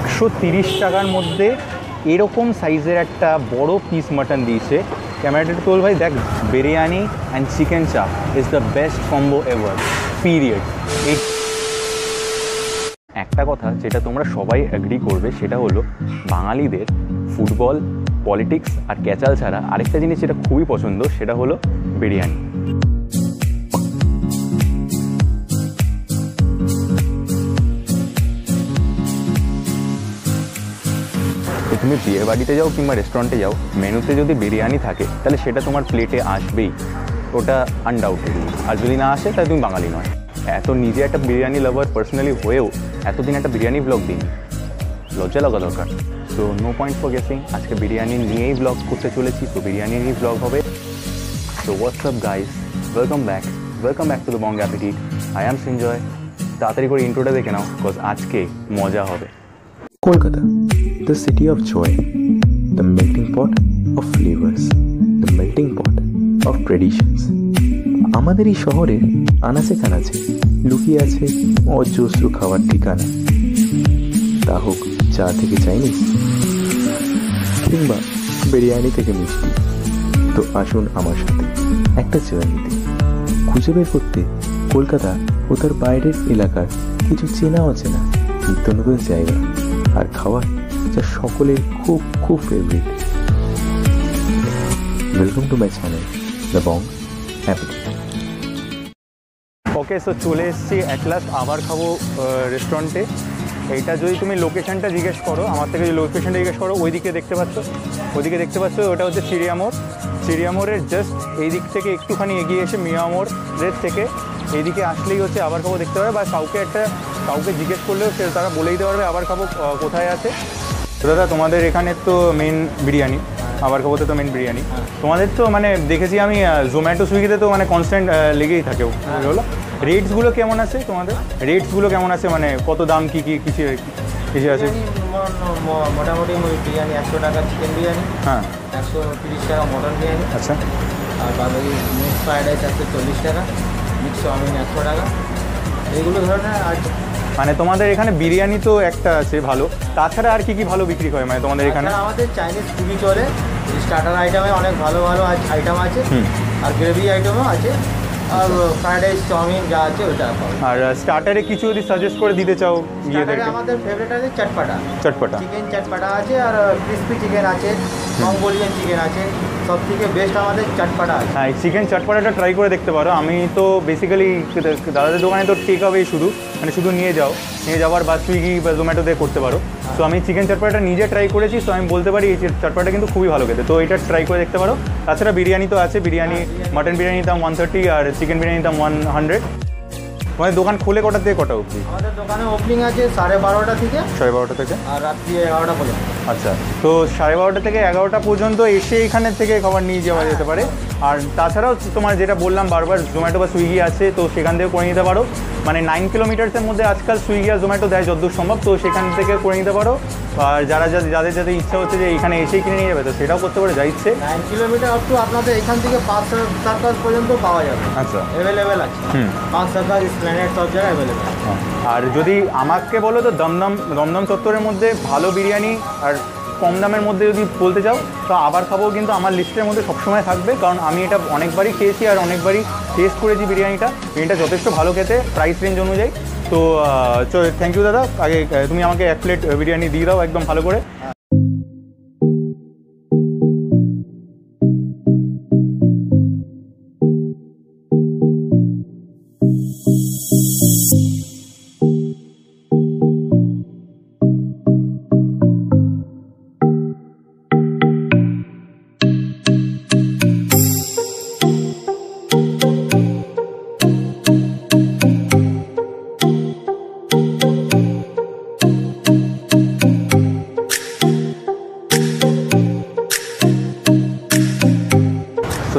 130 টাকার মধ্যে এরকম সাইজের একটা বড় পিস মটন দিয়েছে। ক্যামেরাটা তোল ভাই দেখ। Biryani and chicken chaap is the best combo ever period. একটা কথা যেটা তোমরা সবাই অ্যাগ্রি করবে সেটা হলো বাঙালিদের ফুটবল, পলিটিক্স আর ক্যাচাল ছাড়া আরেকটা জিনিস যেটা খুবই পছন্দ সেটা হলো বিরিয়ানি। তুমি বিয়ে বাড়িতে যাও কিংবা রেস্টুরেন্টে যাও, মেনুতে যদি বিরিয়ানি থাকে তাহলে সেটা তোমার প্লেটে আসবেই, ওটা আনডাউটেডলি। আর যদি না আসে তাহলে তুমি বাঙালি নয়। এত নিজে একটা বিরিয়ানি লাভার পার্সোনালি হয়েও এতদিন একটা বিরিয়ানি ব্লগ দিইনি, লজ্জা লাগা দরকার। So no point for guessing, আজকে বিরিয়ানি নিয়েই ব্লগ করতে চলেছি, তো বিরিয়ানি নিয়েই ব্লগ হবে। So what's up guys, welcome back to the Bong appetite. I am Sinjoy. তাড়াতাড়ি করে ইন্ট্রোটা দেখে নাও, বিকজ আজকে মজা হবে। Kolkata, the city of joy, the melting pot of flavors, the melting pot of traditions. আমাদের এই শহরের আনাচে কানাচে লুকিয়ে আছে অজস্র খাবার ঠিকানা। তা হোক চা থেকে চাইনিজ কিংবা বিরিয়ানি থেকে মিষ্টি, তো আসুন আমার সাথে একটা জার্নিতে খুঁজে বের করতে কলকাতা ও তার বাইরের এলাকার কিছু চেনা অচেনা নিত্য নতুন জায়গা আর খাবার যা সকলের খুব খুব favourite. Welcome to my channel the Bong appetite. Okay, so চলে এসেছি অ্যাট লাস্ট আবার খাবো রেস্টুরেন্টে। এইটা যদি তুমি লোকেশানটা জিজ্ঞেস করো আমার থেকে, যদি লোকেশানটা জিজ্ঞেস করো, ওইদিকে দেখতে পাচ্ছ ওটা হচ্ছে চিড়িয়ামোড়। চিড়িয়ামোড়ের জাস্ট এই দিক থেকে একটুখানি এগিয়ে এসে মিয়ামোড়ের থেকে এইদিকে আসলেই হচ্ছে আবার খাবো দেখতে পাবে, বা কাউকে জিজ্ঞেস করলেও সে তারা বলেই দিতে পারবে আবার খাবো কোথায় আছে। তো দাদা, তোমাদের এখানে তো মেন বিরিয়ানি, আবার খাবোতে তো মেন বিরিয়ানি তোমাদের, তো মানে দেখেছি আমি জোম্যাটো সুইগিতে তো মানে কনস্ট্যান্ট লেগেই থাকে। হলো রেটসগুলো কেমন আছে তোমাদের? রেটসগুলো কেমন আছে, মানে কত দাম, কী কী কিছু কিছু আছে? মোটামুটি বিরিয়ানি 100 টাকা চিকেন বিরিয়ানি, হ্যাঁ 130 টাকা মটন বিরিয়ানি, আচ্ছা। আর বাকি মিক্স ফ্রাইড রাইস 140 টাকা, মিক্স চাউমিন 100 টাকা, এইগুলো ধরনের। আর মানে তোমাদের এখানে বিরিয়ানি তো একটা আছে ভালো, তাছাড়া আর কি কি ভালো বিক্রি হয় মানে তোমাদের এখানে? আমাদের চাইনিজ খুবই চলে, স্টার্টার আইটেমে অনেক ভালো ভালো আইটেম আছে, আর গ্রেভি আইটেমও আছে, আর ফ্রাইড রাইস চাউমিন যা আছে ওটা। আর স্টার্টারে কিছু যদি সাজেস্ট করে দিতে চাও গিয়েদেরকে? আমাদের ফেভারিট আছে চটপটা, চিকেন চটপটা আছে, আর ক্রিসপি চিকেন আছে, মঙ্গোলিয়ান চিকেন আছে, সব থেকে বেস্ট আমাদের চটপটা আছে। হ্যাঁ, চিকেন চটপটাটা ট্রাই করে দেখতে পারো। আমি তো বেসিক্যালি দাদাদের দোকানে তো টেক অ্যাওয়ে শুধু, মানে শুধু নিয়ে যাওয়ার বা সুইগি বা জোম্যাটো দিয়ে করতে পারো। তো আমি চিকেন চটপটাটা নিজে ট্রাই করেছি, তো আমি বলতে পারি এই চটপটাটা কিন্তু খুবই ভালো খেতে, তো এটা ট্রাই করে দেখতে পারো। তাছাড়া বিরিয়ানি তো আছে, বিরিয়ানি মাটন বিরিয়ানির দাম 130, আর চিকেন বিরিয়ানির দাম 100। তোমাদের দোকান খোলে কটা থেকে কটা অবধি? আমাদের দোকানে ওপেনিং আছে 12:30 থেকে 12:30 থেকে, আর রাত্রি 11টা পর্যন্ত। আচ্ছা, তো 12:30 থেকে 11টা পর্যন্ত এসে এখানে থেকে খাবার নিয়ে যাওয়া যেতে পারে। আর তাছাড়াও তোমার যেটা বললাম বারবার জোম্যাটো বা সুইগি আছে, তো সেখান থেকে করে নিতে পারো। মানে 9 কিলোমিটার্সের মধ্যে আজকাল সুইগি আর জোম্যাটো দেয় যতদূর সম্ভব, তো সেখান থেকে করে নিতে পারো। আর যাদের ইচ্ছা হচ্ছে যে এখানে এসেই কিনে নিয়ে যাবে, তো সেটাও করতে পারে, যা ইচ্ছে। 9 কিলোমিটার আপ টু আপনাদের এখান থেকে 5-7 কাজ পর্যন্ত পাওয়া যাবে। আচ্ছা, অ্যাভেলেবেল আছে 5-7 কাজ, স্প্ল্যানেড সব জায়গায় অ্যাভেলেবেল। আর যদি আমাকে বলো তো দমদম চত্বরের মধ্যে ভালো বিরিয়ানি আর কম দামের মধ্যে যদি বলতে চাও, তো আবার খাবো কিন্তু আমার লিস্টের মধ্যে সবসময় থাকবে, কারণ আমি এটা অনেকবারই খেয়েছি আর অনেকবারই টেস্ট করেছি বিরিয়ানিটা যথেষ্ট ভালো খেতে প্রাইস রেঞ্জ অনুযায়ী। তো থ্যাংক ইউ দাদা। আগে তুমি আমাকে 1 প্লেট বিরিয়ানি দিয়ে দাও একদম ভালো করে।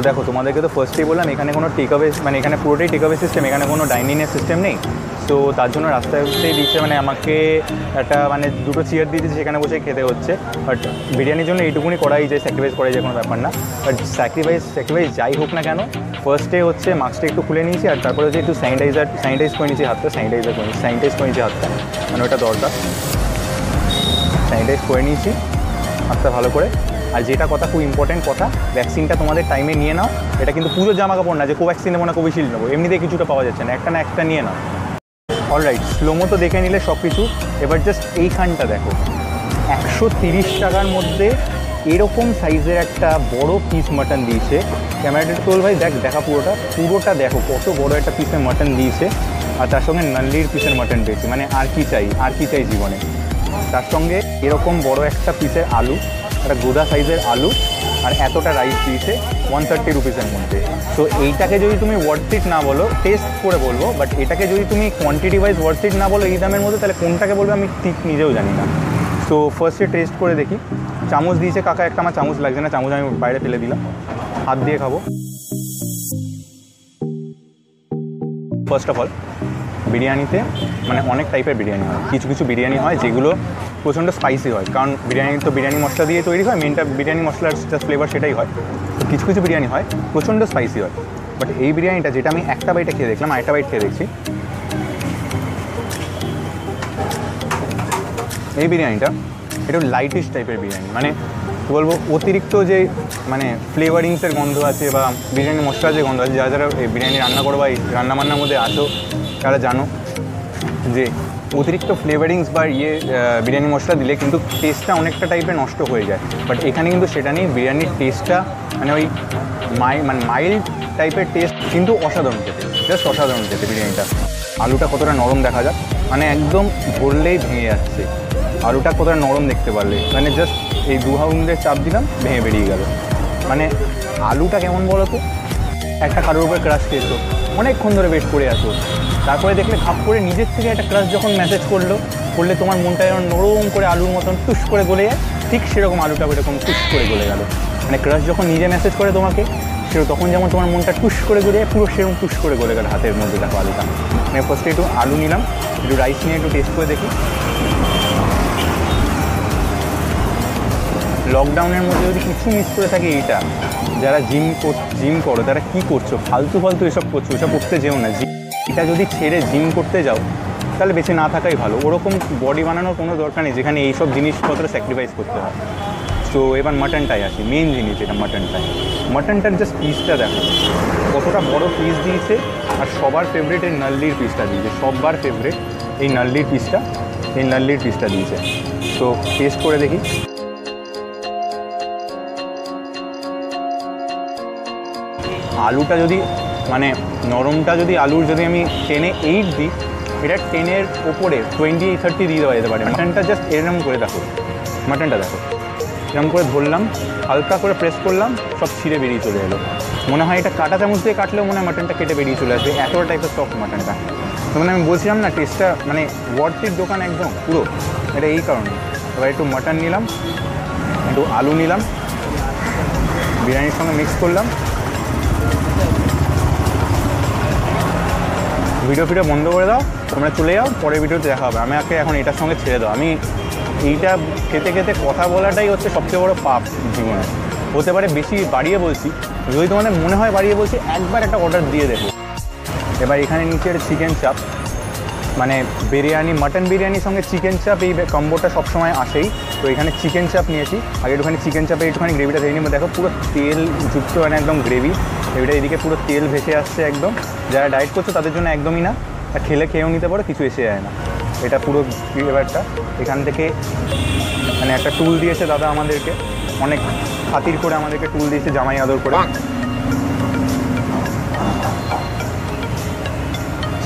দেখো, তোমাদেরকে তো ফার্স্টেই বললাম এখানে কোনো টেকঅ্যাওয়ে, মানে এখানে পুরোটাই টেকঅ্যাওয়ে সিস্টেম, এখানে কোনো ডাইনিংয়ের সিস্টেম নেই। তো তার জন্য রাস্তাতেই দিচ্ছে, মানে আমাকে একটা মানে 2টো চেয়ার দিয়েছে, সেখানে বসে খেতে হচ্ছে। বাট বিরিয়ানির জন্য এইটুকুনি করাই যায়, স্যাক্রিফাইস করাই যায়, কোনো ব্যাপার না। বাট স্যাক্রিফাইস যাই হোক না কেন, ফার্স্টে হচ্ছে মাস্কটা একটু খুলে নিয়েছি, আর তারপরে হচ্ছে একটু স্যানিটাইজ করে নিয়েছি হাতটা, মানে ওটা দরকার। सैनिटाइज कर नहीं हाथ भलो और जेटा कथा खूब इम्पोर्टेंट कथा वैक्सीनटा तुम्हारे टाइमे नहीं नाओ ये क्योंकि पुजो जामा कापड़ ना कोवैक्सिन नेब ना कोविशील्ड नेब एमनिते किछुटा पावा जाच्छे ना एक निये नाओ अलराइट स्लोमो तो देखे निले सब किछु एबार जस्ट एइखानटा देखो 130 टाकार मध्य एरकम साइजेर एक बड़ो पिस मटन दिए कैमराटा तोल भाई देख देखा पुरोटा पुरोटा देखो कत बड़ो एक पिसे मटन दिए और तार संगे नल्लिर पिसेर मटन पेयेछि माने आर कि चाइ जीवने तार संगे एरकम बड़ो एक पिसेर आलू एक गोदा साइजेर आलू और एतटा राइस दिए 130 रुपिसर मध्य तो ये जो तुम वर्थ इट ना बोलो टेस्ट कर बोलो बाट ये जो तुम क्वान्टिटी वाइज वर्थ इट ना बोलो ये दाम मध्य तेल कोनटाके बोलबो आमी ठीक निजेओ जानी ना तो फार्स्टे टेस्ट कर देखी चामच दिए काका एक चामच लागजे ना चामच आमी बाहरे फेले दिलाम हाथ दिए खाबो फार्स्ट अफ अल बिरियानीते माने अनेक टाइपेर बिरियानी हय किछु किछु बिरियानी हय जेगुलो प्रचंड स्पाइसी हय कारण बिरियानी तो बिरियानी मसला दिए तैरी हय मेनटा बिरियानी मसलार जो फ्लेवर सेटाई हय तो किछु किछु बिरियानी हय प्रचंड स्पाइसी हय बाट एई बिरियानीटा जेटा आमी एकटा बाइट खेये देखलाम आरेकटा बाइट खेये देखछि एई बिरियानीटा एकटु लाइटिश टाइपेर बिरियानी माने कि बोलबो अतिरिक्त जे माने फ्लेवरिंग्सের गन्ध आछे बा बिरियानी मसलार जे गन्ध आछे जारा बिरियानी रान्ना करबा रान्ना बान्नार मध्य आछो तारा जानो जे अतिरिक्त फ्लेवरिंग्स बा ये बिरियानी मसला दिले किन्तु टेस्टा अनेकटा टाइपेर नष्ट हो जाए बाट एखाने किन्तु सेटा नेই बिरियानिर टेस्टा माने ओई माइल्ड टाइपेर टेस्ट किन्तु असाधारण खेते जस्ट असाधारण खेते बिरियानिटा आलूटा कतटा नरम देखा जाक माने एकदम भरलेई भेঙে যাচ্ছে आलूटा कतटा नरम देखते पारले माने जस्ट এই দু হাউন্ডে চাপ দিলাম ভেঙে বেরিয়ে গেল माने आलूटा केमन বলো তো একটা কারোর উপর ক্রাশ খেয়েছো অনেকক্ষণ ধরে ওয়েট করে আছো तारপরে देखले खाप করে নিজের থেকে একটা ক্রাশ যখন মেসেজ করলো করলে তোমার মনটা এমন নরম করে আলুর মতন টুস করে গলে যায় ঠিক সেরকম আলুটা এরকম টুস করে গলে গেল মানে ক্রাশ যখন নিজে মেসেজ করে তোমাকে সেটা তখন যেমন তোমার মনটা টুস করে গলে যায় পুরো সেরকম টুস করে গলে গেল হাতের মধ্যে দেখো আলুটা মানে ফার্স্টে একটু আলু নিলাম একটু রাইস নিয়ে একটু টেস্ট করে দেখি लकडाउनर मध्य जो किस मिस करा जरा जिम करो ता कि करो फालतू फालतू एसब करो सब करते जाओ ना ये जो छेड़े जिम करते जाओ तेल बेचे ना थकाई भलो और बडी बनानों को दरकार नहीं जानने सब जिनिसपत्र सैक्रिफाइस करते हैं तो एबार मटनटाई आसि मेन जिनिस ये मटनटार जस्ट पिसटा देखो कतटा बड़ो पिस दिए और सबार फेवरेट नल्लिर पिसटा दिए सबार फेवरेट ये नल्लिर पिसटा दिए तो टेस्ट कर देखी आलूटा जो माने नरमटा जो आलूर जो टेने 8 दी ये टेनर ओपरे 20-30 दिए देवा जो मटनटा जस्ट एरम कर देखो मटनटा देखो एरम कर धरलाम हल्का कर प्रेस करलाम सब छिड़े बेरिए चले एलो मने हय एटा काटा चामच दिए काटलेओ मने हय मटनटा केटे बेरिए चले आसबे एतो टाइपेर सफ्ट मटनटा तो माने आमि बोलछिलाम ना टेस्टटा माने वर्थ इट दोकान एकदम पुरो एटा एई कारणे एबार एकटु मटन निलाम एकटु आलू निलाम बिरियानिर संगे मिक्स करलाम भिडियो फिडियो बंद कर दाओ तुम्हारा चले जाओ पर भिडियोते देखा हमें एखन एटार संगे छेड़े दाओ हमें यहाँ खेते खेते कथा बोलाटाई हे सबचेये बड़ो पाप जीवने होते पारे बेशी बाड़िए बोलछी जो तुम्हारे मने हय बाड़िए बोलछी एक बार एक अर्डर दिए देखो एबार एखाने नीचे चिकेन चाप माने बिरियानी मटन बिरियानी संगे चिकेन चाप ये कम्बोटा सब समय आसेई तो ये चिकेन चाप नियेछि आगे एकटुखानि चिकेन चापे एकटुखानि ग्रेविटा दिये निबो देखो पुरो तेल जुक्त है ना एकदम ग्रेवी एटा एदिके पुरो तेल भेसे आसछे एकदम जरा डाएट करछो तादेर जोन्नो एकदमई ना खेले खेयेओ निते पारो किछु एसे जाय ना एटा पुरो फ्लेवरटा एखान थेके माने एकटा टुल दियेछे दादा आमादेरके अनेक खातिर करे आमादेरके टुल दियेछे जामाई आदर करे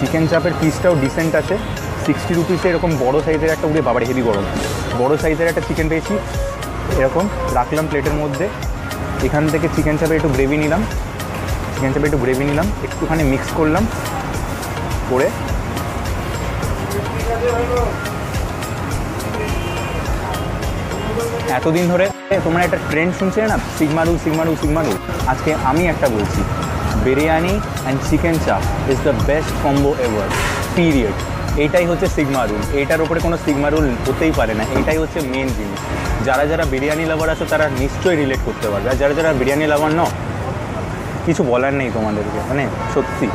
चिकेन चापर पिसटाओ डिसेंट आछे 60 रुपिस एरकम बड़ो साइजेर एकटा उड़े बाबारे हेवी गरम बड़ो साइजेर एकटा चिकेन पेयेछि एरकम राखलाम प्लेटेर मध्य एखान थेके चिकेन चापे एकटु ग्रेवी निलाम चिकेन चापे एकटु ग्रेवी निलाम एकटुखानि मिक्स करलाम करे एतदिन धरे तोमरा एकटा ट्रेंड शुनछिले ना सिगमा रोल आजके आमी एकटा बोलछि biryani and chicken chaap is the best combo ever period एटाई होच्छे सिगमा रूल एटार ओपरे कोनो सिगमा रूल होते ही पारे ना एटाई होच्छे मेन जिनिस जारा जारा बिरियानी लाभार आछो तारा निश्चय रिलेट करते पारबे जारा जारा बिरियानी लाभार ना किछु बोलार नेই तोमादेरके माने सत्यि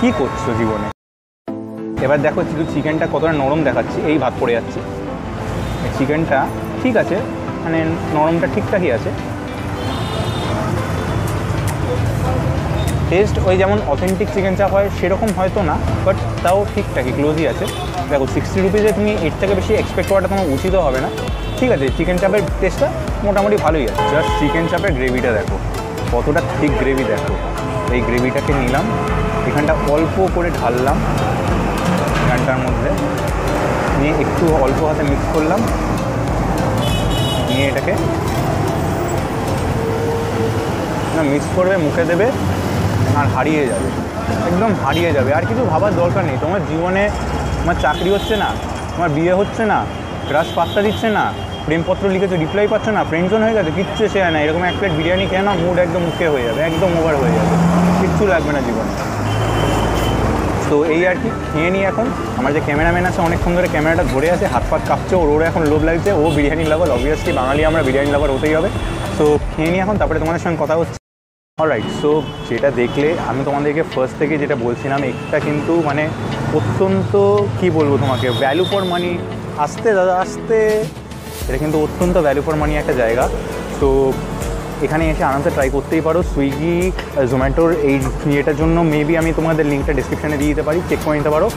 कि करछो जीवने एबार देखो चिकेनटा कतटा नरम देखाच्छे एई भाग पड़े जाच्छे चिकेनटा ठीक आछे माने नरमटा ठीकठाकई आछे टेस्ट ओई जेमन अथेंटिक चिकेन चाप हय सेरकम हयतो ना बाट ताओ ठीकठाकई क्लोजई आछे देखो 60 रुपीजे तुमि एर थेके बेशी एक्सपेक्ट कराटा तोमार उचित हबे ना ठीक आछे चिकेन चापेर टेस्टटा मोटामुटी भालोई आछे जस्ट चिकेन चापेर ग्रेविटा देखो कतटा थिक ग्रेवि देखो एई ग्रेविटाके निलाम एखानटा अल्प करे ढाललाम एखानटार मধ্যে নিয়ে একটু অল্প হাতে মিক্স করলাম নিয়ে এটাকে না মিক্স করবে মুখে দেবে আর হারিয়ে যাবে একদম হারিয়ে যাবে আর কিছু ভাবার দরকার নেই তোমার জীবনে তোমার চাকরি হচ্ছে না তোমার বিয়ে হচ্ছে না ক্রাশ পাত্তা দিচ্ছে না প্রেমপত্র লিখেছো রিপ্লাই পাচ্ছ না ফ্রেন্ডজন হয়ে গেছে কিচ্ছু সে না এরকম এক প্লেট বিরিয়ানি খেয়ে না মুড একদম মুখে হয়ে যাবে একদম ওভার হয়ে যাবে কিচ্ছু লাগবে না জীবনে तो यही खेल नहीं हमारे कैमरामैन आनेक्षण धरे कैमरा धरे आज हाथ पात कापचे और लोभ लगे वो बिरियानी लावर अबियसलि बांगाली हमें बिरियानी लावर होते ही सो खेल नहीं तुम्हारे संगे कथा होलराइट सो जेटा देखले हमें तुम्हारे फर्स्ट के जेटा बोलछिलाम एकटा किन्तु माने अत्यंत कि बोलबो तुम्हें वैल्यू फर मानी आस्ते दादा आस्ते ये क्योंकि अत्यंत वैल्यू फर मानी एक जैगा तो এখানে এসে আরামসে ট্রাই করতেই পারো সুইগি জোম্যাটোর এই ইয়েটার জন্য মেবি আমি তোমাদের লিঙ্কটা ডিসক্রিপশানে দিয়ে দিতে পারি চেক করে নিতে পারো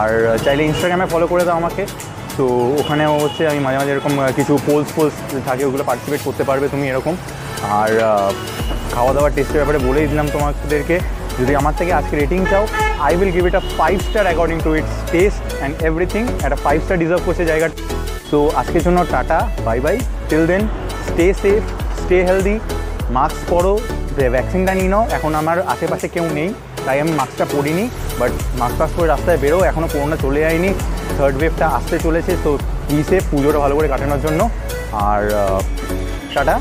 আর চাইলে ইনস্টাগ্রামে ফলো করে দাও আমাকে তো ওখানেও হচ্ছে আমি মাঝে মাঝে এরকম কিছু পোলস থাকে ওগুলো পার্টিসিপেট করতে পারবে তুমি এরকম আর খাওয়া দাওয়ার টেস্টের ব্যাপারে বলেই দিলাম তোমাদেরকে যদি আমার থেকে আজকে রেটিং চাও I will give it a 5 star according to its taste and everything একটা 5 স্টার ডিজার্ভ করছে জায়গাটা তো আজকের জন্য tata bye bye till then stay safe stay healthy mask परो वैक्सीन नहीं नाओ एखन आमार आशेपाशे केउ नहीं ताई आमी मास्कटा परिनी बाट मास्क टास्क परे रास्ताय बेरो एखोनो कोरोना चले जायनि थार्ड वेवटा आसते चलेछे तो इसे पुजोटा भालो करे काटानोर जोन्नो आर टाटा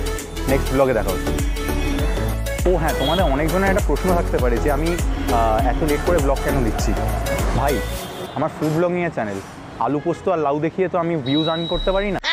नेक्स्ट ब्लगे देखा ओ हाँ तोमादेर अनेकजनेर एकटा प्रश्न थाकते पारे जे आमी एत लेट करे ब्लग केन दिच्छि भाई आमार फूड ब्लगिंग एर चैनल आलू पोस्तो आर लाउ देखिए तो आमी भिउज आर्न करते पारि ना